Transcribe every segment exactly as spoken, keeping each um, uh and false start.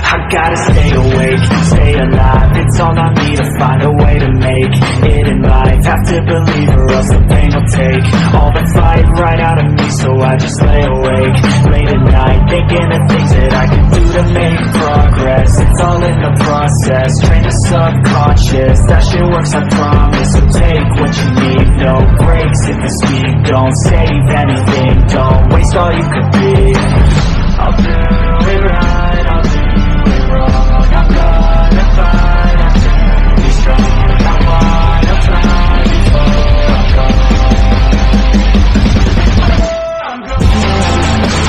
I gotta stay awake, stay alive. It's all I need to find a way to make it in life. Have to believe or else the pain will take all the fight right out of me. So I just lay awake late at night, thinking of things that I can do to make progress. It's all in the process, train the subconscious. That shit works, I promise. So take what you need, no breaks if it's speed. Don't save anything, don't waste all you could be. I'll do it right, I'll do it right. I'm gonna fight, I'm gonna be strong. I wanna fly before I'm gone. I'm gonna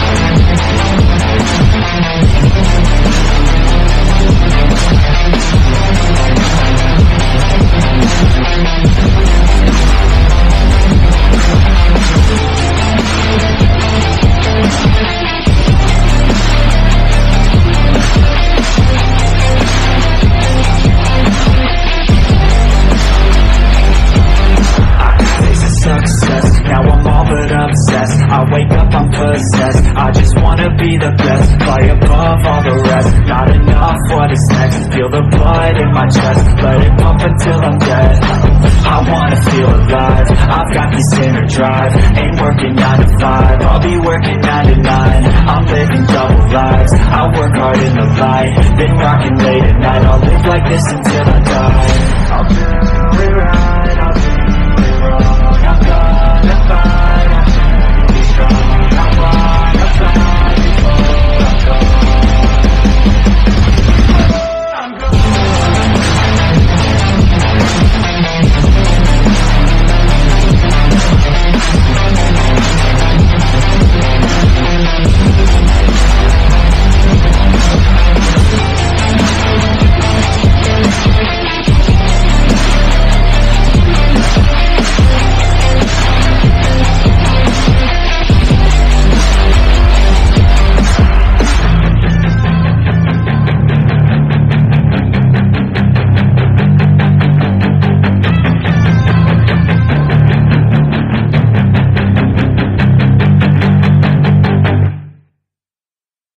success, now I'm all but obsessed. I wake up, I'm possessed. I just wanna be the best, fly above all the rest. Not enough, what is next? Feel the blood in my chest, let it pump until I'm dead. I wanna feel alive, I've got this inner drive. Ain't working nine to five, I'll be working nine to nine. I'm living double lives, I work hard in the light, been rocking late at night. I'll live like this until I die. I'll